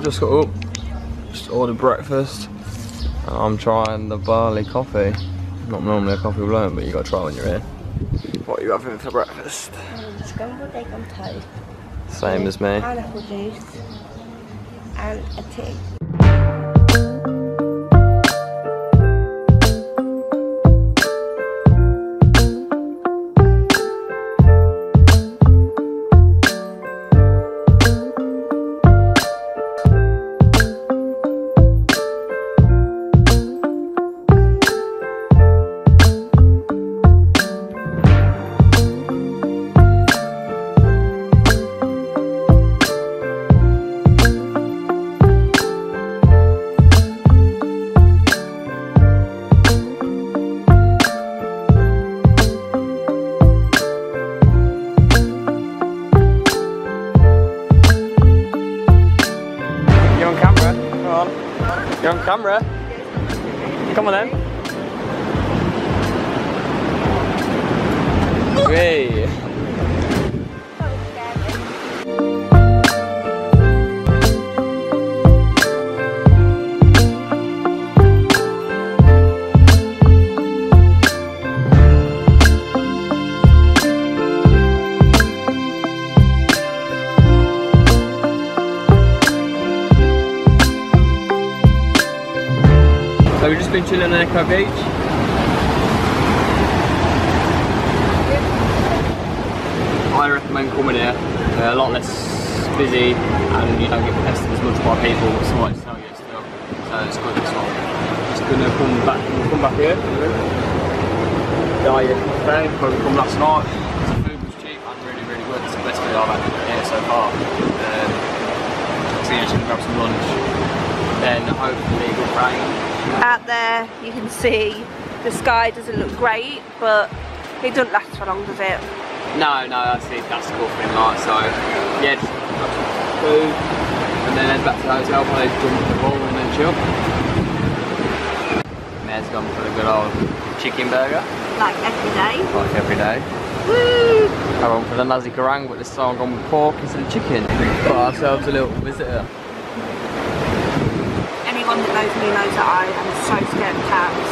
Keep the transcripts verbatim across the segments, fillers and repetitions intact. Just got up, just ordered breakfast, and I'm trying the barley coffee. Not normally a coffee alone, but you got to try when you're in. What are you having for breakfast? Um, scrambled egg on toast. Same as me. Pineapple juice and a tea. You're on camera. Come on then. Hey. We've just been chilling at Echo Beach. I recommend coming here. They're a lot less busy and you don't get pestered as much by people, so I tell you still. So it's good as well. Just gonna come back we'll come back here. Dye your coffee, probably come last night. The food was cheap and really really good. It's the best food I've had here so far. Um, so yeah, just gonna grab some lunch. Then hopefully it'll rain. Out there you can see the sky doesn't look great, but it doesn't last for long, does it? No, no, that's it, that's the cool thing, like, so yeah, just got some food and then head back to the hotel where they jump the ball and then chill. Mare's gone for a good old chicken burger. Like every day. Like every day. Woo! I went for the Nazi Garang, but this time I've gone with pork instead of chicken. Got ourselves a little visitor. Anyone that knows me knows that I am so scared of cats.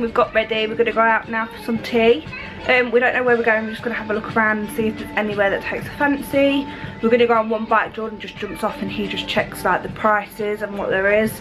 We've got ready, we're going to go out now for some tea. Um, we don't know where we're going, we're just going to have a look around and see if there's anywhere that takes a fancy. We're going to go on one bike, Jordan just jumps off and he just checks like the prices and what there is.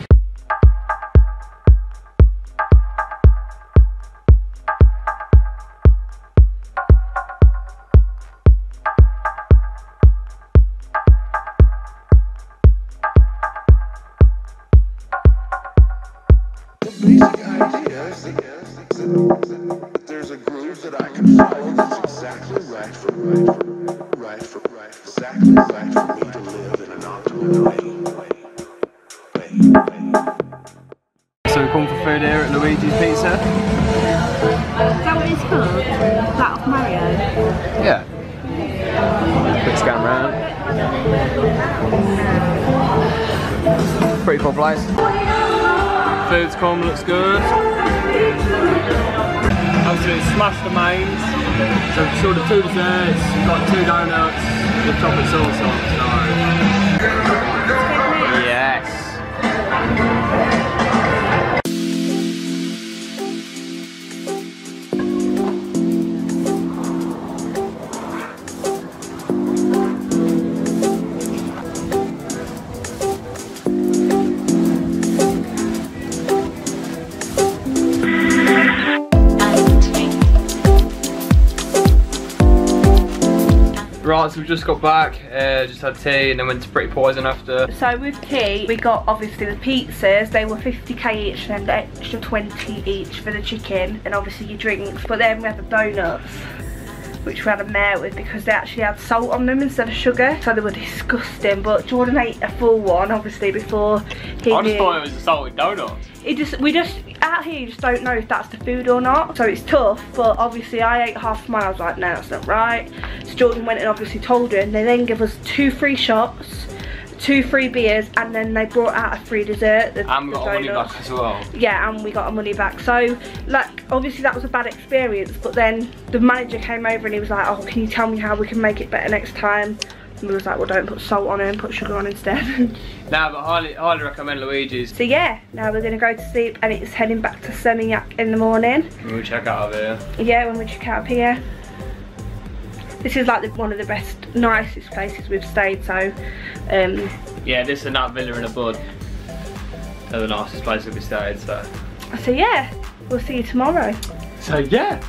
basic idea is that, that there's a groove that I can follow that's exactly right for right for right for right exactly right for me to live in an optimal way. So we've come for food here at Luigi's Pizza. Is that what it's called? That of Mario? Yeah. Quick scan round. Pretty cool place. Food's come, looks good. Absolutely smashed the mains. So we've sorted two desserts, we've got two donuts, with chocolate sauce on. So. Yes. Right, so we've just got back, uh, just had tea and then went to Pretty Poison after. So with tea, we got obviously the pizzas, they were fifty K each and an extra twenty each for the chicken and obviously your drinks. But then we had the donuts, which we had a mare with because they actually had salt on them instead of sugar. So they were disgusting, but Jordan ate a full one obviously before he I just knew. Thought it was a salted donut. It just, we just, out here you just don't know if that's the food or not. So it's tough, but obviously I ate half mine, I was like, no, that's not right. So Jordan went and obviously told her, and they then give us two free shots, two free beers, and then they brought out a free dessert. The, and we got our money back as well. Yeah, and we got our money back. So, like, obviously that was a bad experience, but then the manager came over and he was like, oh, can you tell me how we can make it better next time? And we was like, well, don't put salt on it and put sugar on instead. Nah, but highly, highly recommend Luigi's. So yeah, now we're gonna go to sleep and it's heading back to Seminyak in the morning. When we check out of here. Yeah, when we check out of here. This is like the, one of the best, nicest places we've stayed, so. Um, yeah, this and that villa in a bud are the nicest places we've stayed, so. So yeah, we'll see you tomorrow. So yeah.